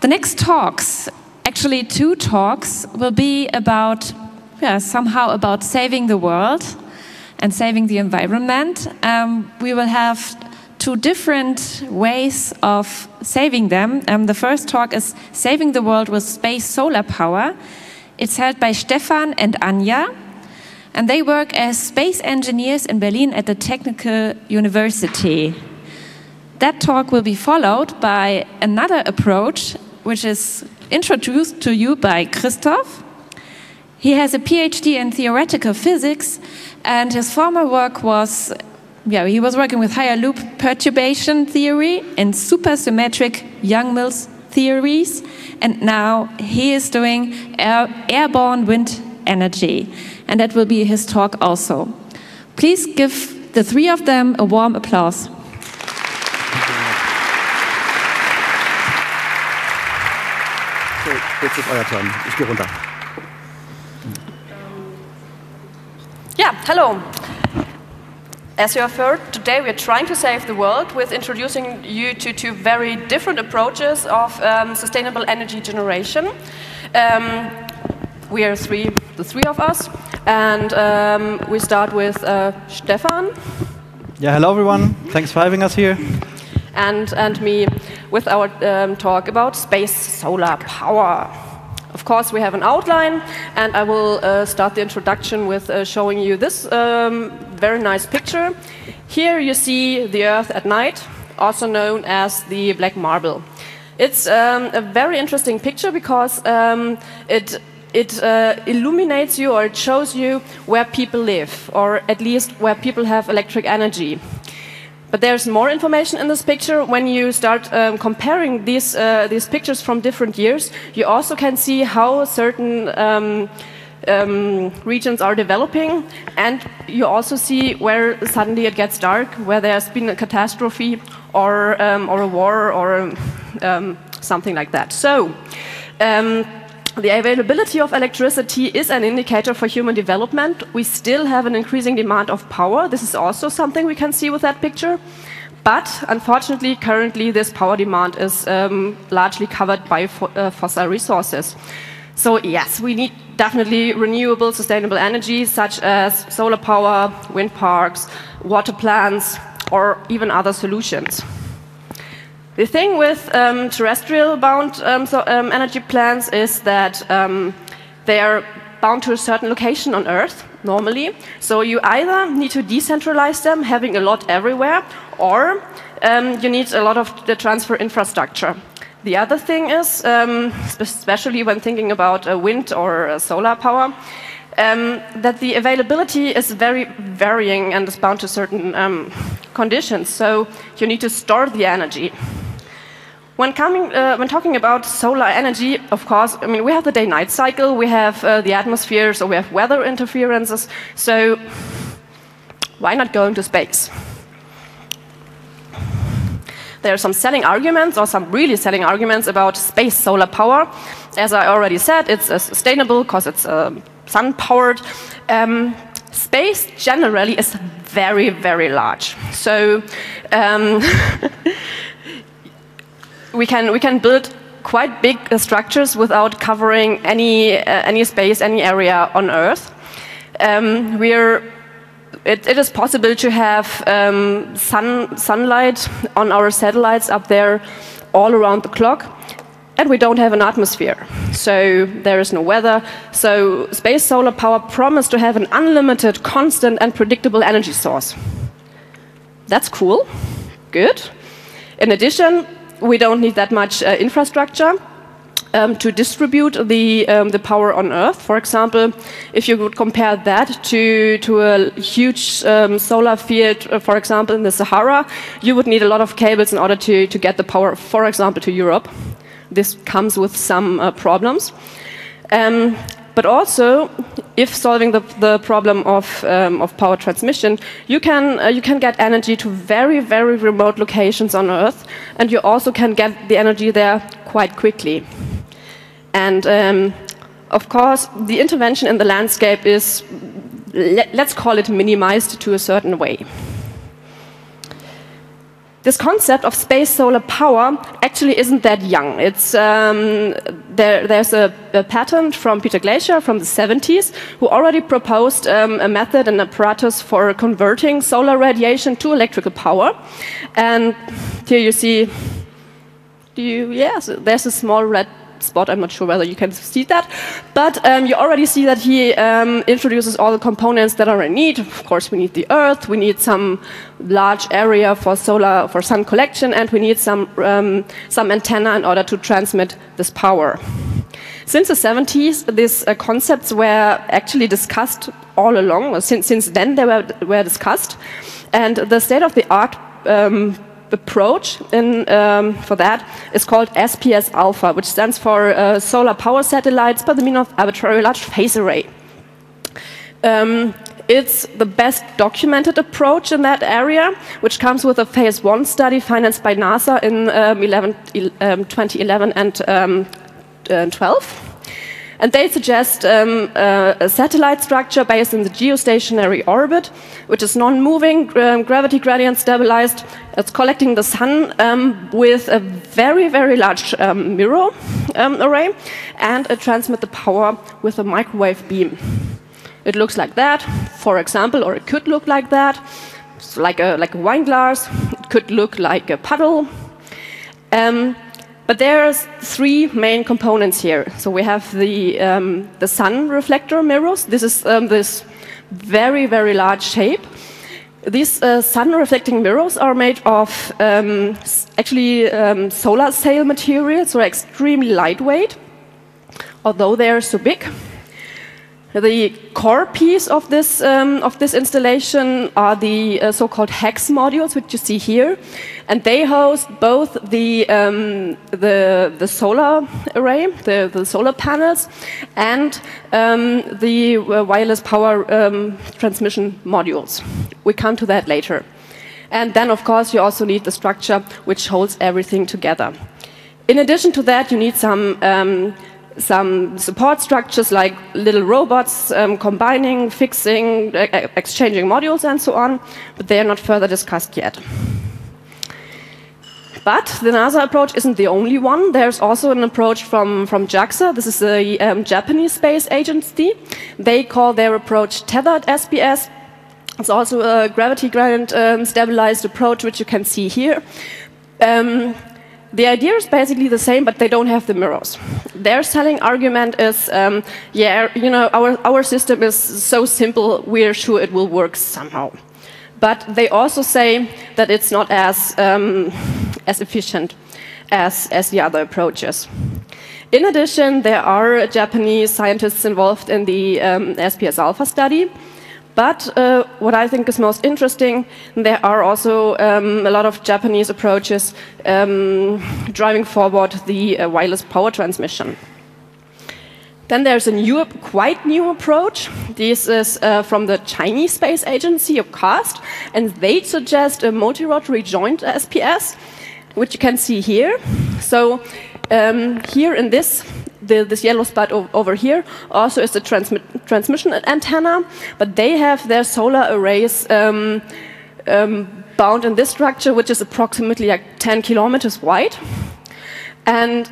The next talks, actually two talks, will be about, somehow about saving the world and saving the environment. We will have two different ways of saving them. The first talk is Saving the World with Space Solar Power. It's held by Stefan and Anja, and they work as space engineers in Berlin at the Technical University. That talk will be followed by another approach, which is introduced to you by Christoph. He has a PhD in theoretical physics, and his former work was, he was working with higher loop perturbation theory and supersymmetric Yang-Mills theories, and now he is doing airborne wind energy, and that will be his talk also. Please give the three of them a warm applause. Jetzt ist euer Turn. Ich gehe runter. Yeah, hello. As you have heard, today we are trying to save the world with introducing you to two very different approaches of sustainable energy generation. We are the three of us, and we start with Stefan. Yeah, hello everyone. Thanks for having us here. And me, with our talk about space solar power. Of course, we have an outline, and I will start the introduction with showing you this very nice picture. Here you see the Earth at night, also known as the Black Marble. It's a very interesting picture because it illuminates you, or it shows you where people live, or at least where people have electric energy. But there's more information in this picture. When you start comparing these pictures from different years, you also can see how certain regions are developing, and you also see where suddenly it gets dark, where there's been a catastrophe or a war or something like that. So the availability of electricity is an indicator for human development. We still have an increasing demand of power. This is also something we can see with that picture. But unfortunately, currently, this power demand is largely covered by fossil resources. So yes, we need definitely renewable, sustainable energy, such as solar power, wind parks, water plants, or even other solutions. The thing with terrestrial-bound energy plants is that they are bound to a certain location on Earth, normally. So you either need to decentralize them, having a lot everywhere, or you need a lot of the transfer infrastructure. The other thing is, especially when thinking about wind or solar power, that the availability is very varying and is bound to certain conditions. So you need to store the energy. When talking about solar energy, of course, I mean, we have the day-night cycle, we have the atmosphere, so we have weather interferences. So why not go into space? There are some selling arguments, or some really selling arguments, about space solar power. As I already said, it's sustainable because it's sun-powered. Space generally is very, very large. So we can build quite big structures without covering any space, any area on Earth. It is possible to have sunlight on our satellites up there all around the clock. And we don't have an atmosphere, so there is no weather. So space solar power promised to have an unlimited, constant, and predictable energy source. That's cool, good. In addition, we don't need that much infrastructure to distribute the power on Earth. For example, if you would compare that to a huge solar field, for example, in the Sahara, you would need a lot of cables in order to get the power, for example, to Europe. This comes with some problems. But also, if solving the problem of power transmission, you can get energy to very, very remote locations on Earth, and you also can get the energy there quite quickly. And of course, the intervention in the landscape is, let's call it, minimized to a certain way. This concept of space solar power actually isn't that young. It's, there's a patent from Peter Glaser from the 70s who already proposed a method and apparatus for converting solar radiation to electrical power. And here you see, yes, there's a small red spot. I'm not sure whether you can see that, but you already see that he introduces all the components that are in need. Of course, we need the Earth, we need some large area for solar, for sun collection, and we need some antenna in order to transmit this power. Since the 70s, these concepts were actually discussed all along. Since then, they were discussed, and the state-of-the-art approach in, for that is called SPS Alpha, which stands for Solar Power Satellites by the Means of Arbitrary Large Phase Array. It's the best documented approach in that area, which comes with a phase one study financed by NASA in 2011 and 12. And they suggest a satellite structure based in the geostationary orbit, which is non-moving, gravity gradient stabilized. It's collecting the sun with a very, very large mirror array, and it transmits the power with a microwave beam. It looks like that, for example, or it could look like that. It's like a wine glass. It could look like a puddle. But there are three main components here. So we have the sun reflector mirrors. This is this very, very large shape. These sun reflecting mirrors are made of actually solar sail material, so extremely lightweight, although they are so big. The core piece of this installation are the so-called HEX modules, which you see here, and they host both the solar array, the solar panels, and the wireless power transmission modules. We come to that later, and then of course you also need the structure which holds everything together. In addition to that, you need some support structures like little robots combining, fixing, exchanging modules and so on, but they are not further discussed yet. But the NASA approach isn't the only one. There's also an approach from JAXA. This is a Japanese space agency. They call their approach tethered SPS. It's also a gravity gradient stabilized approach, which you can see here. The idea is basically the same, but they don't have the mirrors. Their selling argument is, yeah, you know, our system is so simple, we're sure it will work somehow. But they also say that it's not as efficient as the other approaches. In addition, there are Japanese scientists involved in the SPS Alpha study. But what I think is most interesting, there are also a lot of Japanese approaches driving forward the wireless power transmission. Then there's a new, quite new approach. This is from the Chinese space agency of CAST, and they suggest a multi-rotary joint SPS, which you can see here. So here in this yellow spot over here also is the transmission antenna, but they have their solar arrays bound in this structure, which is approximately like 10 kilometers wide. And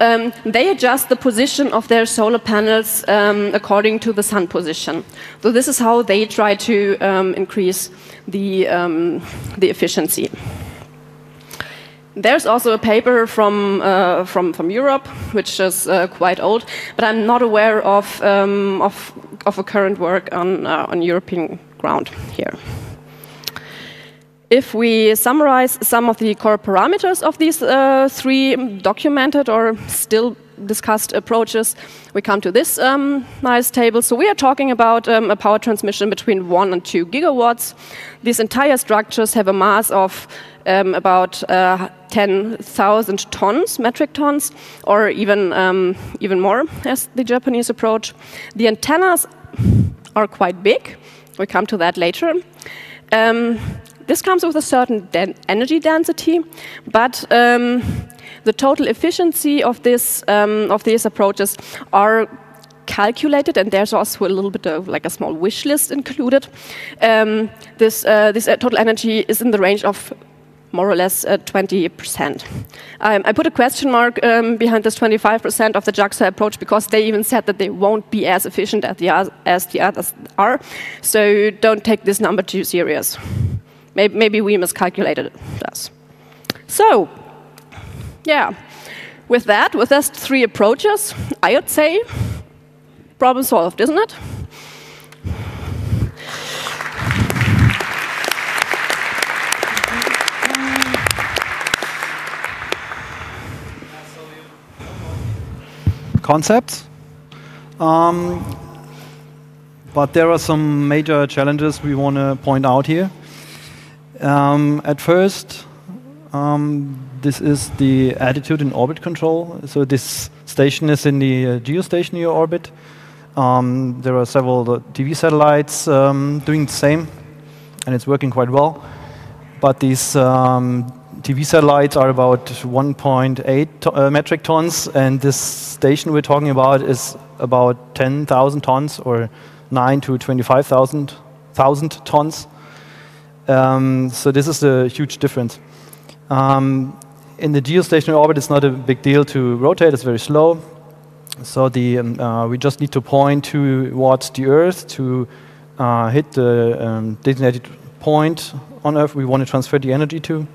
they adjust the position of their solar panels according to the sun position. So this is how they try to increase the efficiency. There's also a paper from Europe, which is quite old, but I'm not aware of a current work on European ground here. If we summarize some of the core parameters of these three documented or still discussed approaches, we come to this nice table. So we are talking about a power transmission between 1 and 2 gigawatts. These entire structures have a mass of about 10,000 tons, metric tons, or even more, as the Japanese approach. The antennas are quite big. We come to that later. This comes with a certain energy density, but the total efficiency of this of these approaches are calculated, and there's also a little bit of like a small wish list included. This total energy is in the range of more or less 20%. I put a question mark behind this 25% of the JAXA approach because they even said that they won't be as efficient as the others are. So don't take this number too serious. Maybe we miscalculated this. So, yeah, with those three approaches, I would say, problem solved, isn't it? Concepts. But there are some major challenges we want to point out here. At first, this is the attitude and orbit control. So this station is in the geostationary orbit. There are several TV satellites doing the same, and it's working quite well. But these TV satellites are about 1.8 metric tons, and this station we're talking about is about 10,000 tons, or 9 to 25,000 tons. So this is a huge difference. In the geostationary orbit, it's not a big deal to rotate. It's very slow. So the, we just need to point towards the Earth to hit the designated point on Earth we want to transfer the energy to.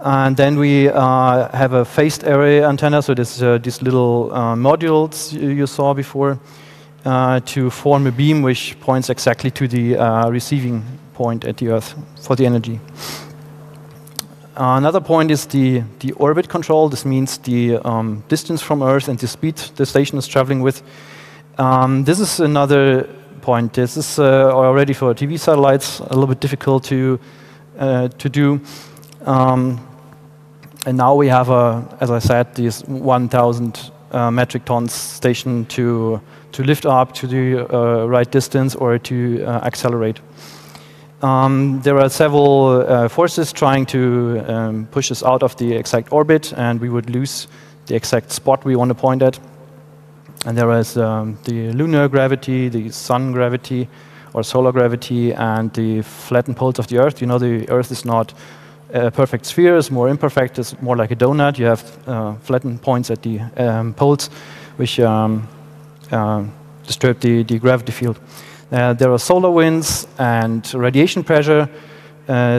And then we have a phased array antenna, so this, these little modules you saw before, to form a beam which points exactly to the receiving point at the Earth for the energy. Another point is the orbit control. This means the distance from Earth and the speed the station is traveling with. This is another point. This is already for TV satellites a little bit difficult to do. And now we have, as I said, these 1,000 metric tons station to lift up to the right distance or to accelerate. There are several forces trying to push us out of the exact orbit, and we would lose the exact spot we want to point at. And there is the lunar gravity, the sun gravity, or solar gravity, and the flattened poles of the Earth. You know, the Earth is not a perfect sphere, it's more imperfect, it's more like a donut. You have flattened points at the poles, which disturb the gravity field. There are solar winds and radiation pressure.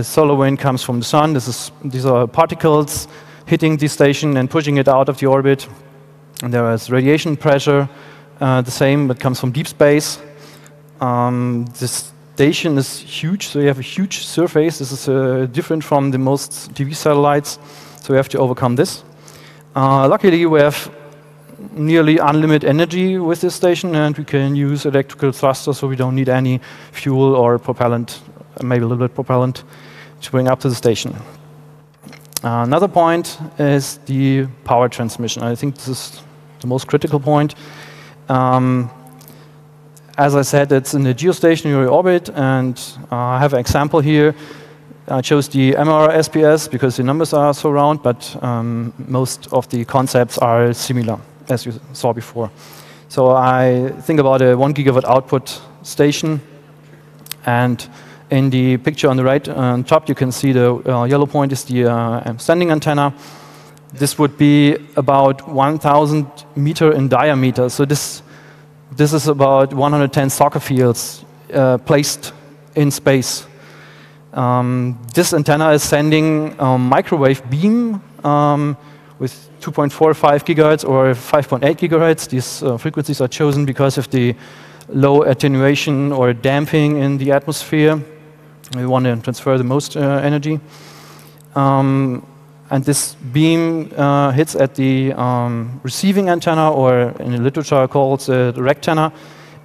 Solar wind comes from the sun. These are particles hitting the station and pushing it out of the orbit. And there is radiation pressure, the same, but comes from deep space. This station is huge, so you have a huge surface. This is different from the most TV satellites, so we have to overcome this. Luckily, we have nearly unlimited energy with this station, and we can use electrical thrusters, so we don't need any fuel or propellant, maybe a little bit propellant, to bring up to the station. Another point is the power transmission. I think this is the most critical point. As I said, it's in the geostationary orbit, and I have an example here. I chose the MR SPS because the numbers are so round, but most of the concepts are similar, as you saw before. So I think about a 1 gigawatt output station, and in the picture on the right on top, you can see the yellow point is the standing antenna. This would be about 1,000 meter in diameter. So this is about 110 soccer fields placed in space. This antenna is sending a microwave beam with 2.45 gigahertz or 5.8 gigahertz. These frequencies are chosen because of the low attenuation or damping in the atmosphere We want to transfer the most energy. And this beam hits at the receiving antenna, or in the literature called the rectenna.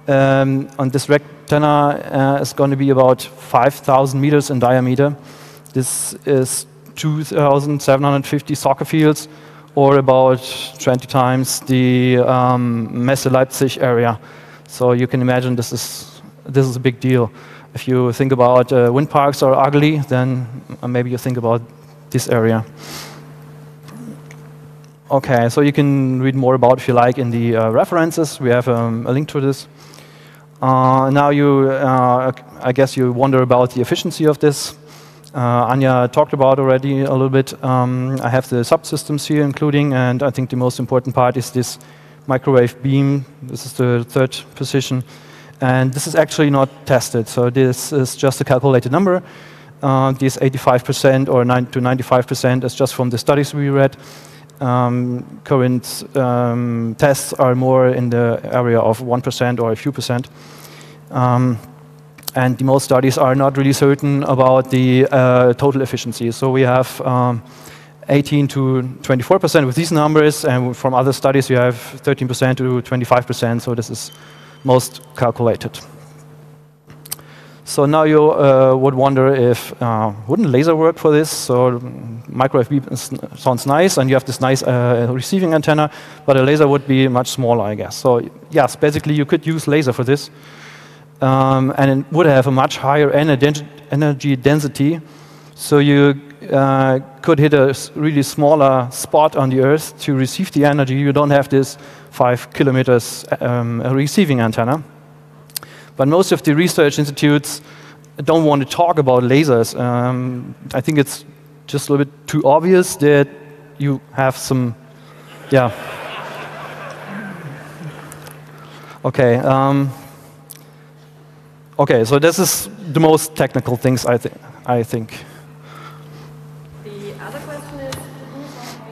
And this rectenna is going to be about 5,000 meters in diameter. This is 2,750 soccer fields, or about 20 times the Messe-Leipzig area. So you can imagine this is a big deal. If you think about wind parks are ugly, then maybe you think about this area. Okay, so you can read more about if you like in the references. We have a link to this. Now you, I guess you wonder about the efficiency of this. Anja talked about already a little bit. I have the subsystems here including, and I think the most important part is this microwave beam. This is the third position. And this is actually not tested, so this is just a calculated number. This 85% or 9 to 95% is just from the studies we read. Current tests are more in the area of 1% or a few %. And the most studies are not really certain about the total efficiency. So we have 18 to 24% with these numbers, and from other studies you have 13% to 25%, so this is most calculated. So now you would wonder if wouldn't laser work for this? So microwave beam sounds nice, and you have this nice receiving antenna, but a laser would be much smaller, I guess. So yes, basically you could use laser for this, and it would have a much higher energy density. So you could hit a really smaller spot on the Earth to receive the energy. You don't have this 5 kilometers receiving antenna. But most of the research institutes don't want to talk about lasers. I think it's just a little bit too obvious that you have some, yeah. Okay. Okay, so this is the most technical things, I think.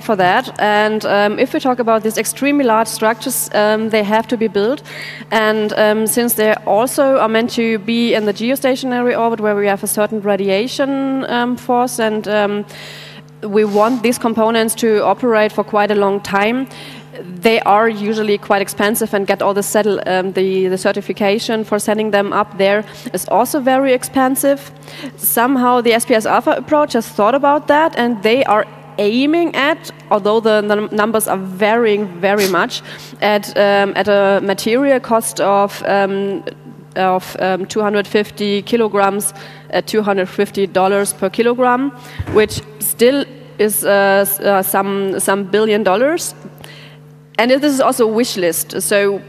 For that, and if we talk about these extremely large structures, they have to be built, and since they also are meant to be in the geostationary orbit where we have a certain radiation force, and we want these components to operate for quite a long time, they are usually quite expensive, and get all the the certification for sending them up there is also very expensive. Somehow the SPS Alpha approach has thought about that, and they are aiming at, although the numbers are varying very much, at a material cost of $250 per kilogram, which still is some $billion. And this is also a wish list, so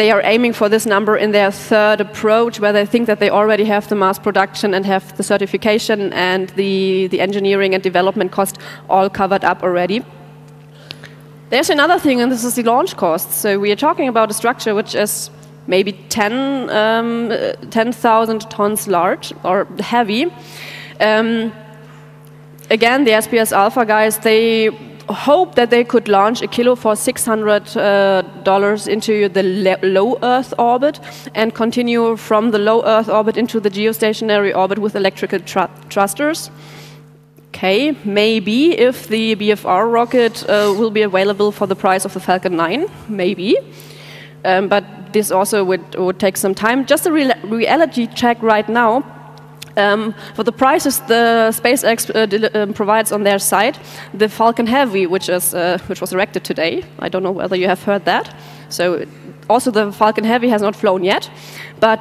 they are aiming for this number in their third approach, where they think that they already have the mass production and have the certification and the engineering and development cost all covered up already. There's another thing, and this is the launch costs. So we are talking about a structure which is maybe 10,000 tons large or heavy. Again, the SPS Alpha guys, they hope that they could launch a kilo for $600 into the low Earth orbit and continue from the low Earth orbit into the geostationary orbit with electrical thrusters. Okay, maybe if the BFR rocket will be available for the price of the Falcon 9, maybe. But this also would take some time. Just a reality check right now. For the prices the SpaceX provides on their site, the Falcon Heavy, which was erected today, I don't know whether you have heard that. So also the Falcon Heavy has not flown yet, but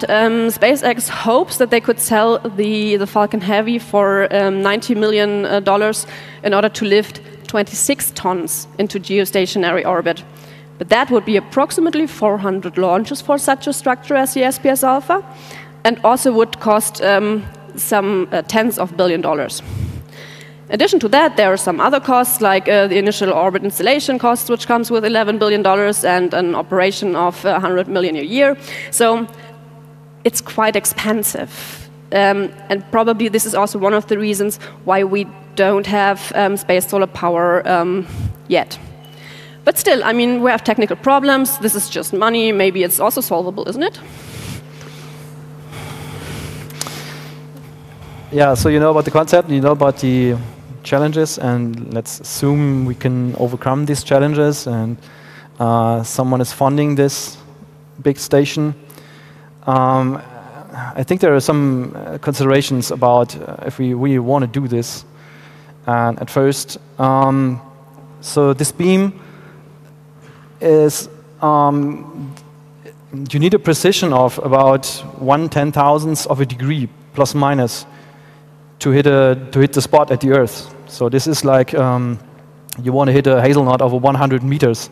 SpaceX hopes that they could sell the Falcon Heavy for $90 million in order to lift 26 tons into geostationary orbit. But that would be approximately 400 launches for such a structure as the SPS Alpha, and also would cost some tens of $billions. In addition to that, there are some other costs, like the initial orbit installation costs, which comes with $11 billion and an operation of $100 million a year. So it's quite expensive. And probably this is also one of the reasons why we don't have space solar power yet. But still, I mean, we have technical problems. This is just money. Maybe it's also solvable, isn't it? yeah, so you know about the concept, you know about the challenges, and let's assume we can overcome these challenges, and someone is funding this big station. I think there are some considerations about if we really want to do this. And at first, so this beam is, you need a precision of about 1/10,000th of a degree, plus minus, to hit the spot at the Earth. So this is like you want to hit a hazelnut over 100 meters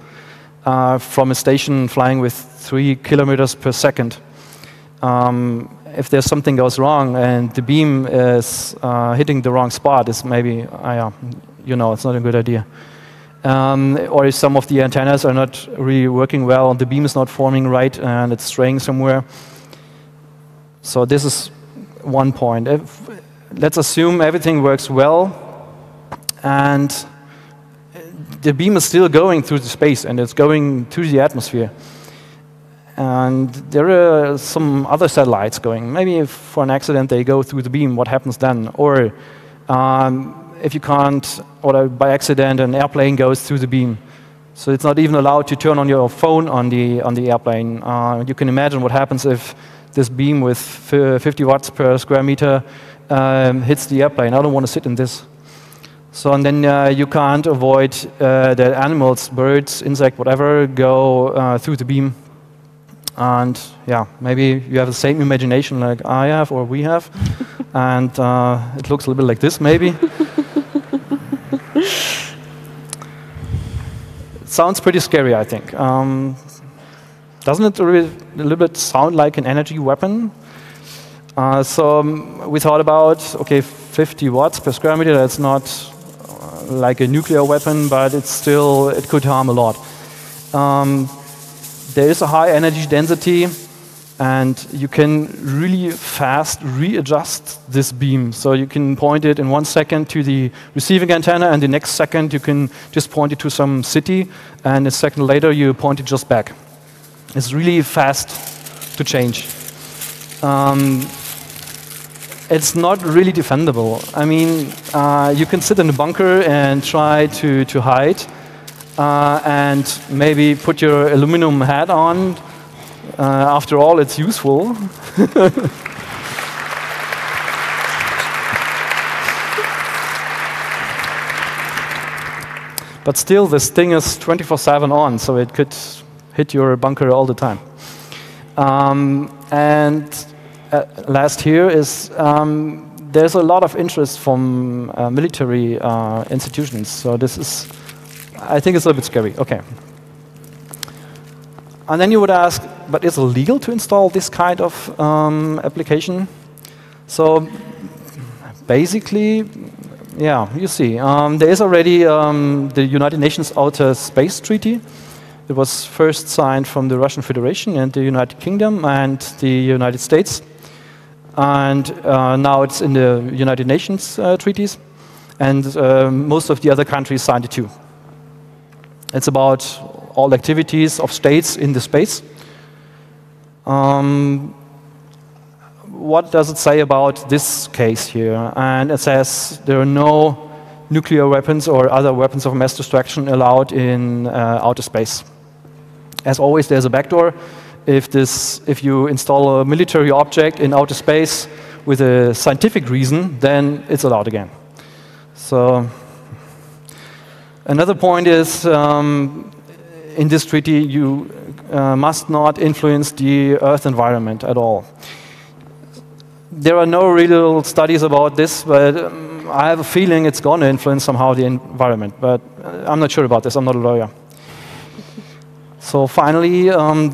from a station flying with 3 kilometers per second. If there's something goes wrong and the beam is hitting the wrong spot, it's maybe, you know, it's not a good idea. Or if some of the antennas are not really working well, and the beam is not forming right, and it's straying somewhere. So this is one point. If, let's assume everything works well, and the beam is still going through the space, and it's going through the atmosphere. And there are some other satellites going. Maybe if for an accident they go through the beam, what happens then? Or if you can't, or by accident an airplane goes through the beam. So it's not even allowed to turn on your phone on the airplane. You can imagine what happens if this beam with 50 watts per square meter hits the airplane. I don't want to sit in this. So, and then you can't avoid that animals, birds, insects, whatever, go through the beam. And yeah, maybe you have the same imagination like I have or we have, and it looks a little bit like this maybe. It sounds pretty scary, I think. Doesn't it a little bit sound like an energy weapon? So we thought about, okay, 50 watts per square meter, that's not like a nuclear weapon, but it's still, it could harm a lot. There is a high energy density, and you can really fast readjust this beam. So you can point it in 1 second to the receiving antenna, and the next second you can just point it to some city, and a second later you point it just back. It's really fast to change. It's not really defendable. I mean, you can sit in a bunker and try to hide. And maybe put your aluminum hat on. After all, it's useful. But still, this thing is 24/7 on, so it could hit your bunker all the time. Last here is there's a lot of interest from military institutions. So this is, I think it's a little bit scary. Okay. And then you would ask, but is it legal to install this kind of application? So basically, yeah, you see, there is already the United Nations Outer Space Treaty. It was first signed from the Russian Federation and the United Kingdom and the United States. And now it's in the United Nations treaties. And most of the other countries signed it too. It's about all activities of states in the space. What does it say about this case here? And it says there are no nuclear weapons or other weapons of mass destruction allowed in outer space. As always, there's a backdoor. If you install a military object in outer space with a scientific reason, then it's allowed again. So. Another point is, in this treaty, you must not influence the Earth environment at all. There are no real studies about this, but I have a feeling it's going to influence somehow the environment. But I'm not sure about this. I'm not a lawyer. So finally, all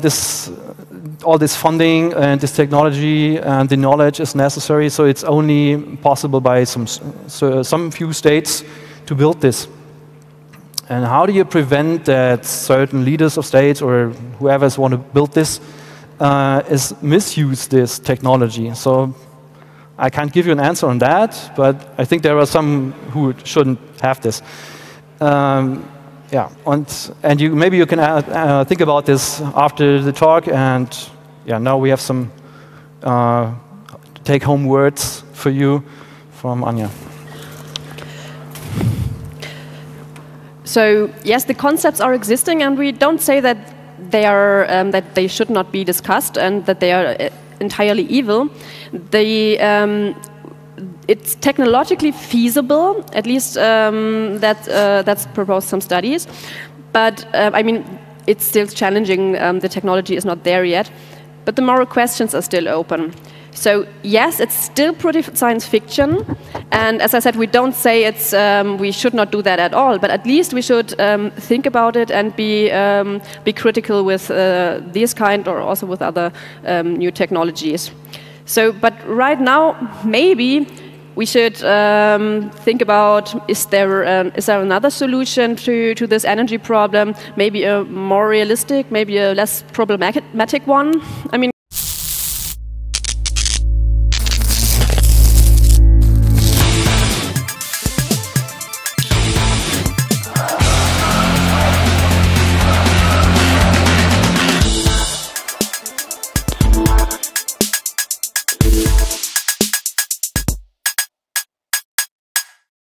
this funding and this technology and the knowledge is necessary. So it's only possible by some few states to build this. And how do you prevent that certain leaders of states or whoever want to build this is misuse this technology? So I can't give you an answer on that, but I think there are some who shouldn't have this. Yeah, and you, maybe you can think about this after the talk. And yeah, now we have some take-home words for you from Anja. So yes, the concepts are existing, and we don't say that they are that they should not be discussed and that they are entirely evil. It's technologically feasible, at least that's proposed some studies. But I mean, it's still challenging. The technology is not there yet, but the moral questions are still open. So yes, it's still pretty science fiction, and as I said, we don't say it's we should not do that at all. But at least we should think about it and be critical with these kind, or also with other new technologies. So, but right now, maybe we should think about, is there another solution to this energy problem? Maybe a more realistic, maybe a less problematic one. I mean.